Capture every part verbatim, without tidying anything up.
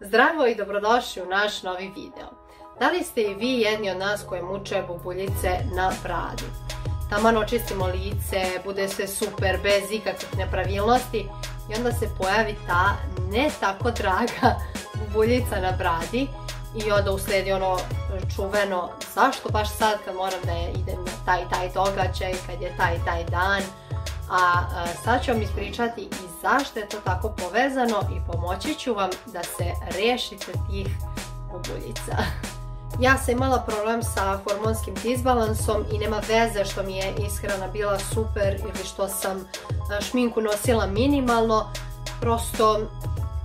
Zdravo i dobrodošli u naš novi video. Da li ste i vi jedni od nas koji muče bubuljice na bradi? Taman očistimo lice, bude sve super, bez ikakvih nepravilnosti i onda se pojavi ta ne tako draga bubuljica na bradi i onda usledi ono čuveno zašto baš sad kad moram da idem na taj taj događaj, kad je taj taj dan. A sad ću vam ispričati i zašto je to tako povezano i pomoći ću vam da se rešite tih bubuljica. Ja sam imala problem sa hormonskim disbalansom i nema veze što mi je ishrana bila super ili što sam šminku nosila minimalno. Prosto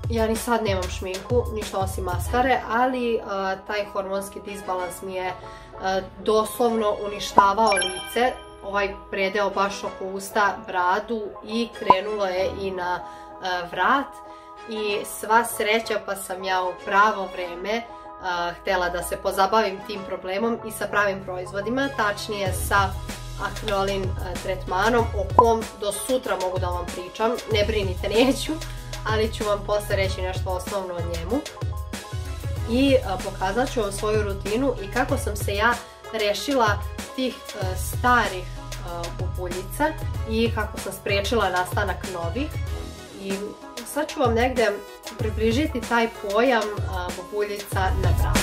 ja ni sad nemam šminku, ništa osim maskare, ali taj hormonski disbalans mi je doslovno uništavao lice. Ovaj predeo baš oko usta, bradu i krenulo je i na vrat i sva sreća pa sam ja u pravo vreme htjela da se pozabavim tim problemom i sa pravim proizvodima, tačnije sa aknolin tretmanom o kom do sutra mogu da vam pričam, ne brinite neću, ali ću vam posle reći nešto osnovno o njemu i pokazat ću vam svoju rutinu i kako sam se ja rešila tih starih bubuljica i kako sam sprečila nastanak novih. I sad ću vam negde približiti taj pojam bubuljica na bradi.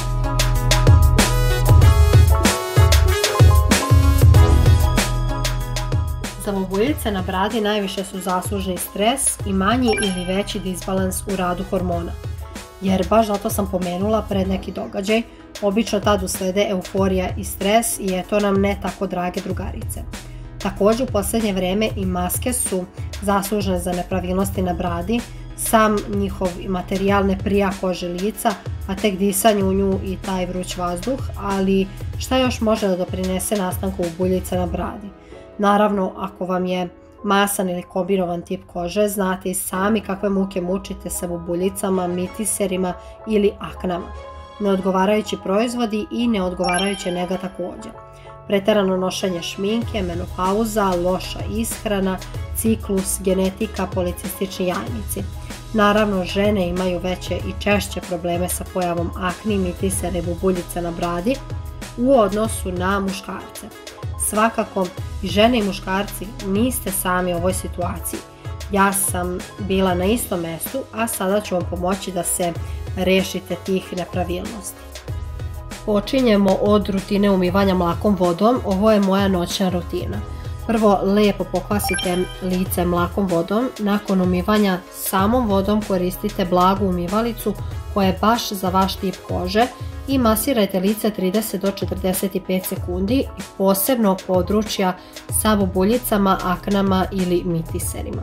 Za bubuljice na bradi najviše su zaslužni stres i manji ili veći disbalans u radu hormona. Jer baš zato sam pomenula pred neki događaj, obično tad uslede euforija i stres i eto nam ne tako drage drugarice. Također u posljednje vreme i maske su zaslužne za nepravilnosti na bradi, sam njihov materijal ne prija kože lica, a tek disanje u nju i taj vruć vazduh, ali šta još može da doprinese nastanku bubuljica na bradi? Naravno, ako vam je masan ili kombinovan tip kože, znate i sami kakve muke mučite sa bubuljicama, mitiserima ili aknama. Neodgovarajući proizvodi i neodgovarajuće nega također. Preterano nošenje šminke, menopauza, loša ishrana, ciklus, genetika, policistični jajnici. Naravno, žene imaju veće i češće probleme sa pojavom akni, mitisera i bubuljica na bradi u odnosu na muškarce. Svakako, i žene i muškarci niste sami u ovoj situaciji. Ja sam bila na istom mestu, a sada ću vam pomoći da se rešite tih nepravilnosti. Počinjemo od rutine umivanja mlakom vodom, ovo je moja noćna rutina. Prvo lijepo pokvasite lice mlakom vodom, nakon umivanja samom vodom koristite blagu umivalicu koja je baš za vaš tip kože i masirajte lice trideset do četrdeset pet sekundi i posebno područja sa bubuljicama, aknama ili mitiserima.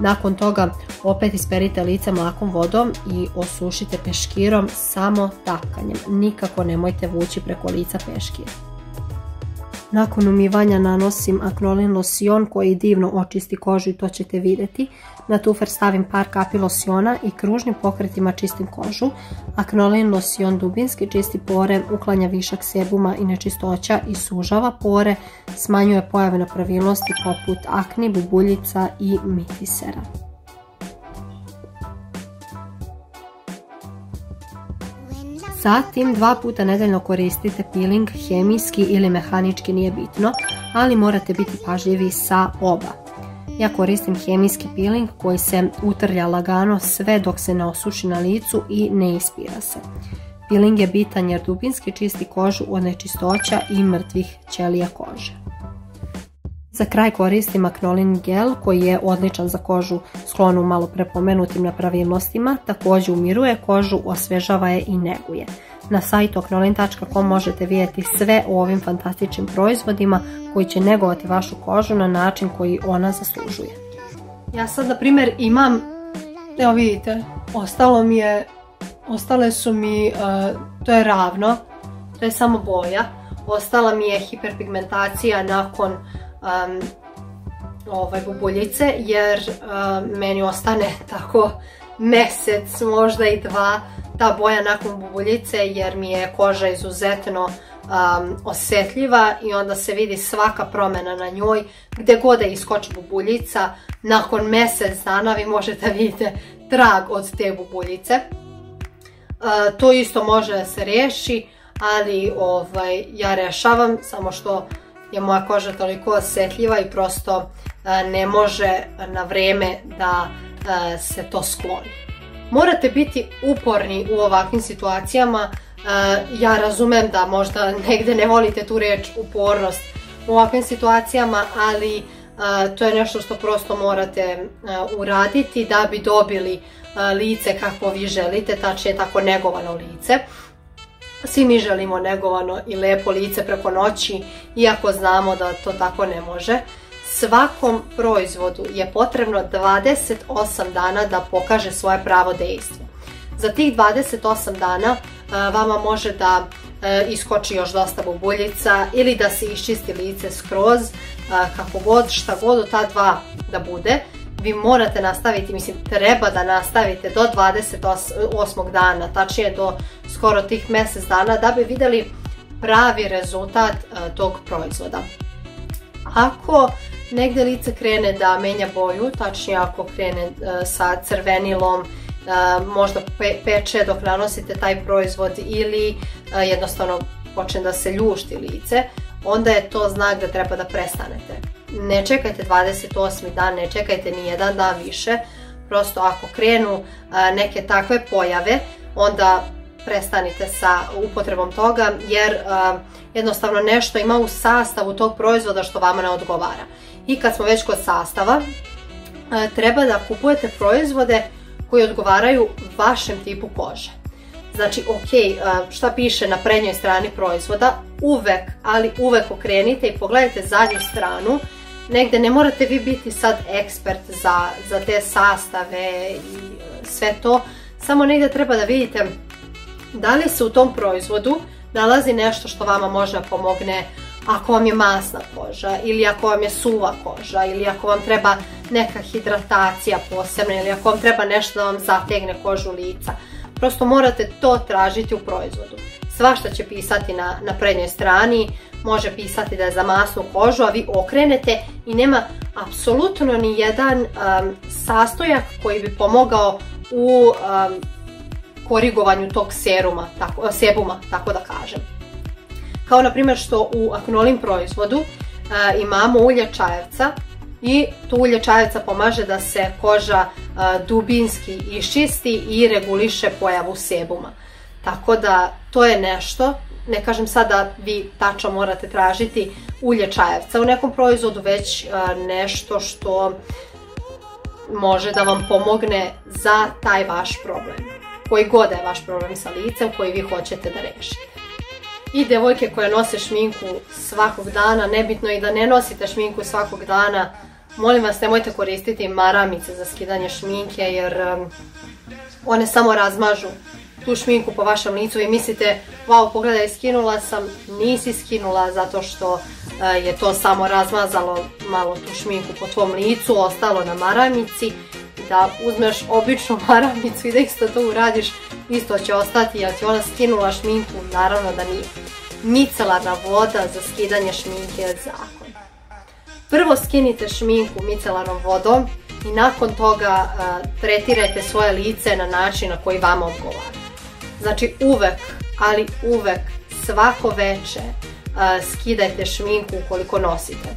Nakon toga opet isperite lice mlakom vodom i osušite peškirom samo tapkanjem, nikako nemojte vući preko lica peškir. Nakon umivanja nanosim aknolin losjon koji divno očisti kožu i to ćete vidjeti. Na tufer stavim par kapi losjona i kružnim pokretima čistim kožu. Aknolin losjon dubinski čisti pore, uklanja višak sebuma i nečistoća i sužava pore, smanjuje pojave nepravilnosti poput akni, bubuljica i mitisera. Zatim dva puta nedeljno koristite peeling, hemijski ili mehanički, nije bitno, ali morate biti pažljivi sa oba. Ja koristim hemijski peeling koji se utrlja lagano sve dok se ne osuši na licu i ne ispira se. Peeling je bitan jer dubinski čisti kožu od nečistoća i mrtvih ćelija kože. Za kraj koristim aknolin gel koji je odličan za kožu sklonu malo prepomenutim nepravilnostima, također umiruje kožu, osvežava je i neguje. Na sajtu aknolin tačka com možete vidjeti sve o ovim fantastičnim proizvodima koji će negovati vašu kožu na način koji ona zaslužuje. Ja sad na primjer imam, evo vidite, ostalo mi je, ostale su mi, to je ravno, to je samo boja, ostala mi je hiperpigmentacija nakon Um, ovaj bubuljice jer um, meni ostane tako mesec, možda i dva ta boja nakon bubuljice jer mi je koža izuzetno um, osjetljiva i onda se vidi svaka promjena na njoj gdje god je iskoči bubuljica nakon mesec dana vi možete vidjeti trag od te bubuljice. To isto može da se riješi, ali ovaj, ja rešavam, samo što je moja koža toliko osjetljiva i prosto ne može na vrijeme da se to skloni. Morate biti uporni u ovakvim situacijama. Ja razumem da možda negde ne volite tu reč upornost u ovakvim situacijama, ali to je nešto što prosto morate uraditi da bi dobili lice kako vi želite, tačnije tako negovano lice. Svi mi želimo negovano i lepo lice preko noći, iako znamo da to tako ne može. Svakom proizvodu je potrebno dvadeset osam dana da pokaže svoje pravo dejstvo. Za tih dvadeset osam dana vama može da iskoči još dosta bubuljica ili da se iščisti lice skroz, kako god, šta god od ta dva da bude. Vi morate nastaviti, mislim treba da nastavite do dvadeset osmog dana, tačnije do skoro tih mjesec dana da bi vidjeli pravi rezultat tog proizvoda. Ako negdje lice krene da menja boju, tačnije ako krene sa crvenilom, možda peče dok nanosite taj proizvod ili jednostavno počne da se ljušti lice, onda je to znak da treba da prestanete. Ne čekajte dvadeset osmi dan, ne čekajte ni jedan dan više, prosto ako krenu neke takve pojave, onda prestanite sa upotrebom toga jer jednostavno nešto ima u sastavu tog proizvoda što vama ne odgovara. I kad smo već kod sastava, treba da kupujete proizvode koji odgovaraju vašem tipu kože. Znači, ok, šta piše na prednjoj strani proizvoda, uvek, ali uvek okrenite i pogledajte zadnju stranu, negde ne morate vi biti sad ekspert za, za te sastave i sve to, samo negde treba da vidite da li se u tom proizvodu nalazi nešto što vama možda pomogne ako vam je masna koža ili ako vam je suva koža ili ako vam treba neka hidratacija posebna ili ako vam treba nešto da vam zategne kožu lica. Prosto morate to tražiti u proizvodu. Svašta će pisati na, na prednjoj strani, može pisati da je za masnu kožu, a vi okrenete i nema apsolutno ni jedan um, sastojak koji bi pomogao u um, korigovanju tog seruma, tako, sebuma, tako da kažem. Kao na primjer što u aknolin proizvodu a, imamo ulje čajevca i to ulje čajevca pomaže da se koža a, dubinski iščisti i reguliše pojavu sebuma. Tako da to je nešto, ne kažem sad da vi tačno morate tražiti ulje čajevca u nekom proizvodu, već a, nešto što može da vam pomogne za taj vaš problem, koji god je vaš problem sa licem koji vi hoćete da rešite. I devojke koje nose šminku svakog dana, nebitno i da ne nosite šminku svakog dana, molim vas nemojte koristiti maramice za skidanje šminke jer um, one samo razmažu tu šminku po vašem licu i mislite wow, pogledaj, skinula sam, nisi skinula zato što uh, je to samo razmazalo malo tu šminku po tvom licu, ostalo na maramici. Da uzmeš običnu maramicu i da isto to uradiš, isto će ostati jer ti ona skinula šminku, naravno da nije. Micelarna voda za skidanje šminke je zakon. Prvo skinite šminku micelarnom vodom i nakon toga a, tretirajte svoje lice na način na koji vama odgovara. Znači uvek, ali uvek, svako veče a, skidajte šminku ukoliko nosite.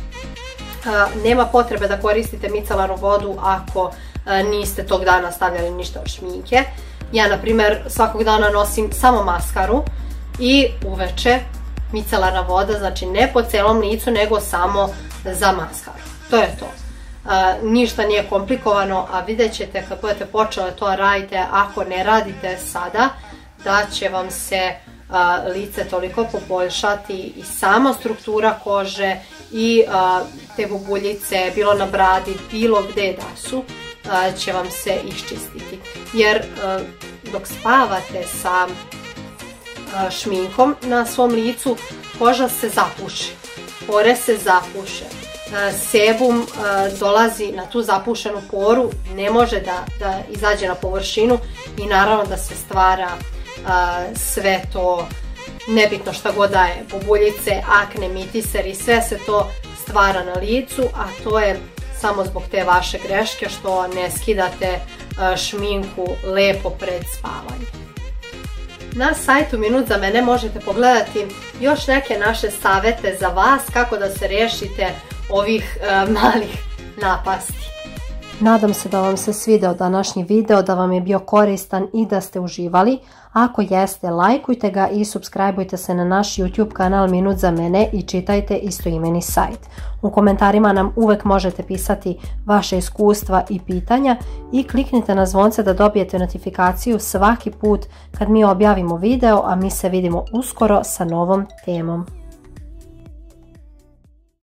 A, nema potrebe da koristite micelarnu vodu ako niste tog dana stavljali ništa od šminke. Ja na primjer svakog dana nosim samo maskaru i uveče micelarna voda, znači ne po celom licu nego samo za maskaru. To je to. E, ništa nije komplikovano, a vidjet ćete kad budete počeli to radite, ako ne radite sada, da će vam se a, lice toliko poboljšati i sama struktura kože i a, te bubuljice, bilo na bradi, bilo gdje da su, će vam se iščistiti jer dok spavate sa šminkom na svom licu koža se zapuši, pore se zapuše, sebum dolazi na tu zapušenu poru, ne može da, da izađe na površinu i naravno da se stvara sve to nebitno šta god da je, bubuljice, akne, mitiseri, sve se to stvara na licu, a to je samo zbog te vaše greške što ne skidate šminku lepo pred spavanje. Na sajtu Minut za mene možete pogledati još neke naše savete za vas kako da se rješite ovih uh, malih napasti. Nadam se da vam se svideo današnji video, da vam je bio koristan i da ste uživali. Ako jeste, lajkujte ga i subscribeujte se na naš YouTube kanal Minut za mene i čitajte istoimeni sajt. U komentarima nam uvek možete pisati vaše iskustva i pitanja i kliknite na zvonce da dobijete notifikaciju svaki put kad mi objavimo video, a mi se vidimo uskoro sa novom temom.